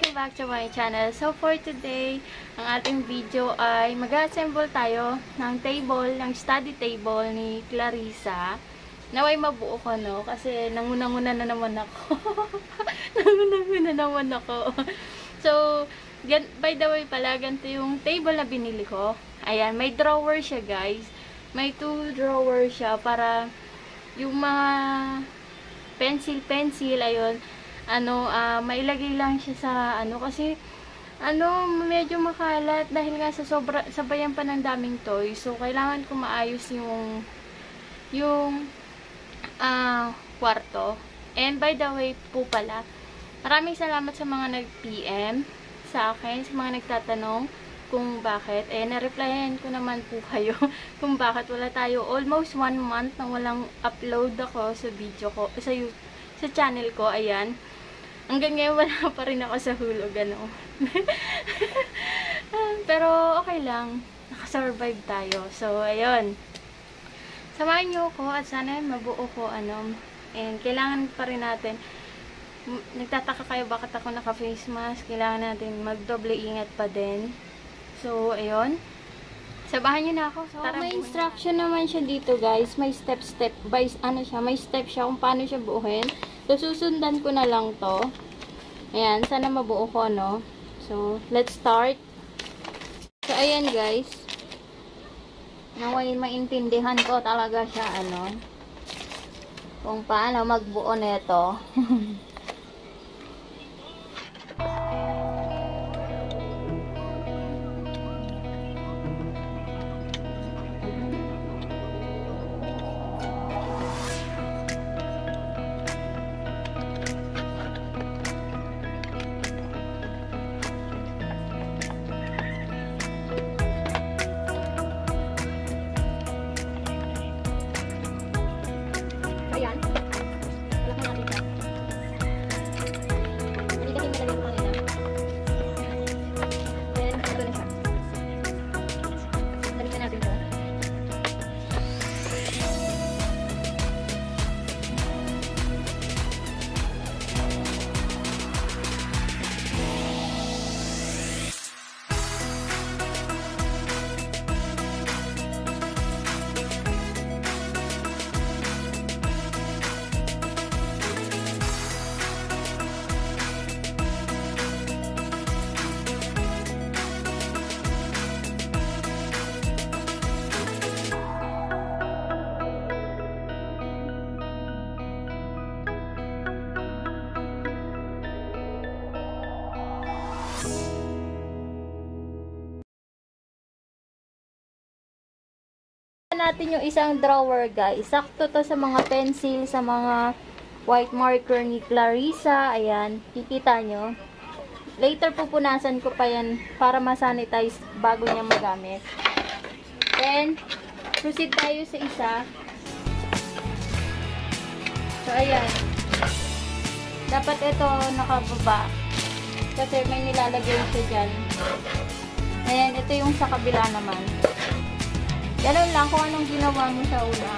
welcome back to my channel. So for today, ang ating video ay mag-assemble tayo ng table, ng study table ni Klarissa. Naway mabuo ko, no? Kasi nangunanguna na naman ako. So, by the way pala, ganito yung table na binili ko. Ayan, may drawer siya, guys. May 2 drawer siya para yung mga pencil, ayun. Mailagay lang siya sa kasi medyo makalat dahil nga sa sobra, sabayan pa ng daming toy. So kailangan ko maayos yung kwarto. And by the way po pala, maraming salamat sa mga nag-PM sa akin, sa mga nagtatanong kung bakit. Eh, na-replyan ko naman po kayo kung bakit wala tayo. Almost 1 month na walang upload ako sa video ko, sa channel ko, ayan. Hanggang ngayon, wala pa rin ako sa hulog, Pero, okay lang. Nakasurvive tayo. So, ayun. Samahan nyo ko at sana mabuo ko, And, kailangan pa rin natin, nagtataka kayo bakit ako naka-face mask, kailangan natin magdoble ingat pa din. So, ayun. Sabahan nyo na ako. So, may instruction naman siya dito, guys. May step-step. May step siya kung paano siya buuhin. So, susundan ko na lang to. Ayan, sana mabuo ko, no? So, let's start. So, ayan, guys. Naway maintindihan ko talaga siya, kung paano magbuo nito. Natin yung isang drawer, guys. Sakto to sa mga pencil, sa mga white marker ni Klarissa. Ayan, kikita nyo. Later, pupunasan ko pa yan para masanitize bago niya magamit. Then, proceed tayo sa isa. So, ayan. Dapat ito nakababa. Kasi may nilalagay siya dyan. Ayan, ito yung sa kabila naman. Ganun lang kung anong ginawa mo sa una.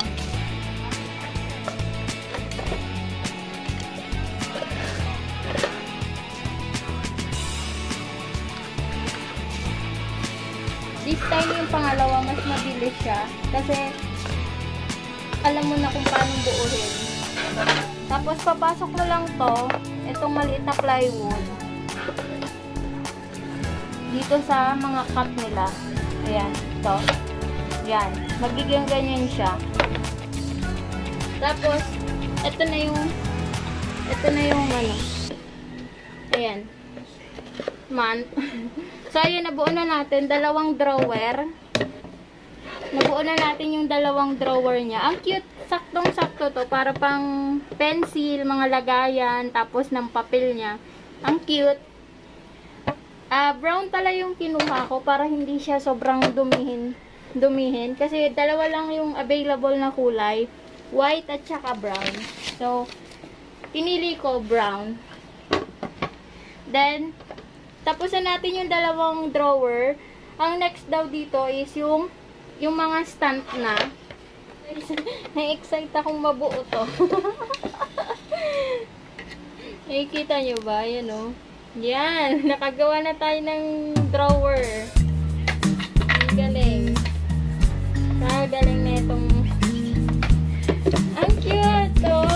This time yung pangalawa, mas mabilis siya. Kasi alam mo na kung paano buuhin. Tapos papasok na lang to, itong maliit na plywood. Dito sa mga cup nila. Ayan, ito. Yan. Magiging ganyan siya. Tapos, ito na yung ayan. Man. So, ayan. Nabuo na natin. Dalawang drawer. Nabuo na natin yung dalawang drawer niya. Ang cute. Saktong-sakto to. Para pang pencil, mga lagayan, tapos ng papel niya. Ang cute. Brown pala yung kinuha ko para hindi siya sobrang dumihin kasi dalawa lang yung available na kulay, white at saka brown. So pinili ko brown. Then tapos na natin yung dalawang drawer. Ang next daw dito is yung mga stand na. Na-excite akong mabuo to. Nakikita nyo ba? Ayan, Yan, nakagawa na tayo ng drawer. Ang galing. Ang galing na itong... Ang cute, oh!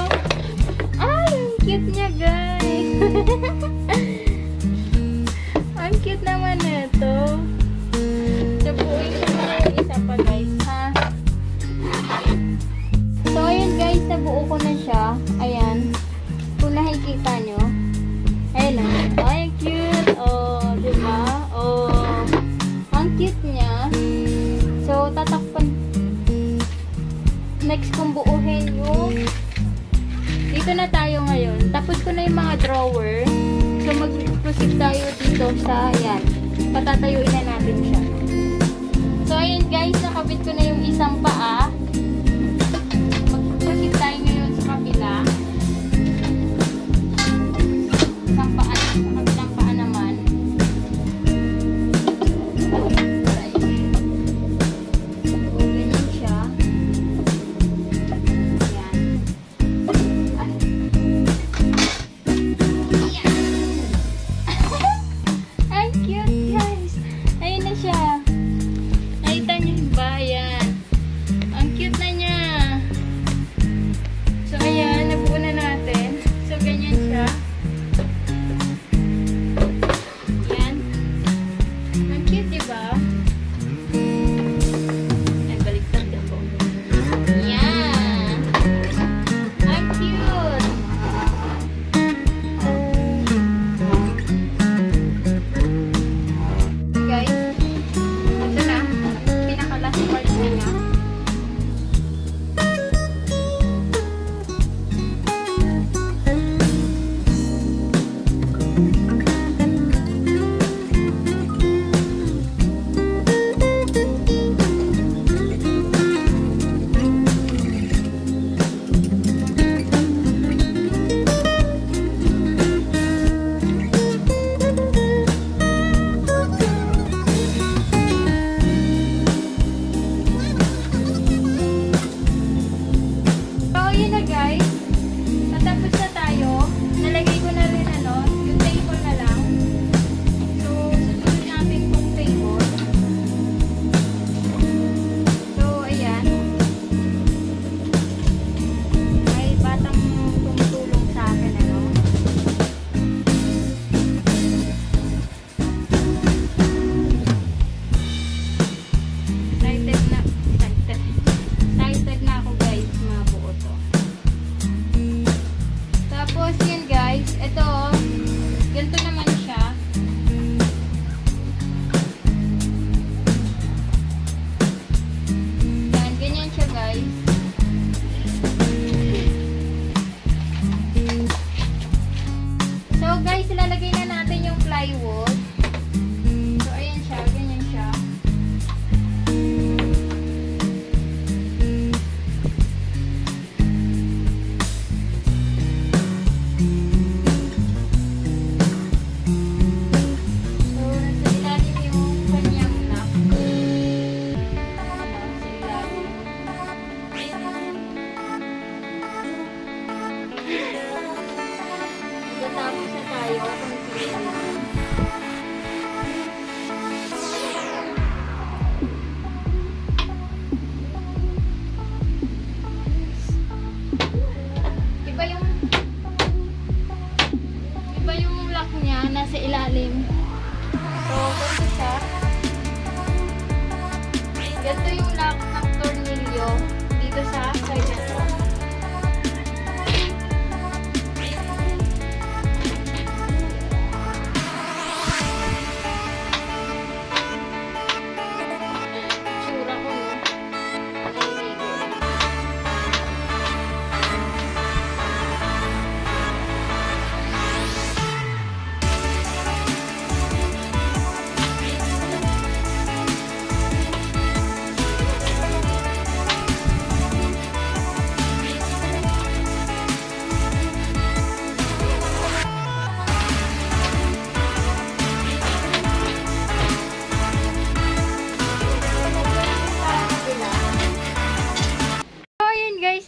Ay, ang cute niya, guys! Ang cute naman ito. Sabuin ko na yung isa pa, guys, ha? So, ayun, guys, nabuo ko na siya. Ayan. Kung nakikita nyo, ayun lang. Ay, cute! Oh, diba? Oh, ang cute niya. So, tatakpan. Next kong buuhin yung dito na tayo ngayon. Tapos ko na yung mga drawer. So, mag-proceed tayo dito sa, ayan. Patatayuin na natin siya. So, ayan guys. Nakabit ko na yung isang paa. Mag-proceed tayo ngayon sa kabila.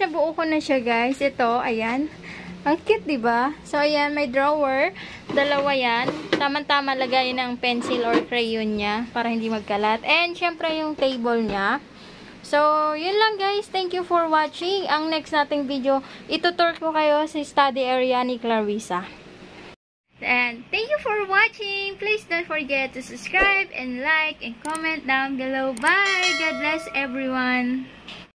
Nabuo ko na siya guys. Ito, ayan. Ang cute, diba? So, ayan, may drawer. Dalawa yan. Tama-tama lagay ng pencil or crayon niya para hindi magkalat. And syempre yung table niya. So, yun lang guys. Thank you for watching. Ang next nating video, itutur ko kayo sa study area ni Klarissa. And thank you for watching. Please don't forget to subscribe and like and comment down below. Bye! God bless everyone!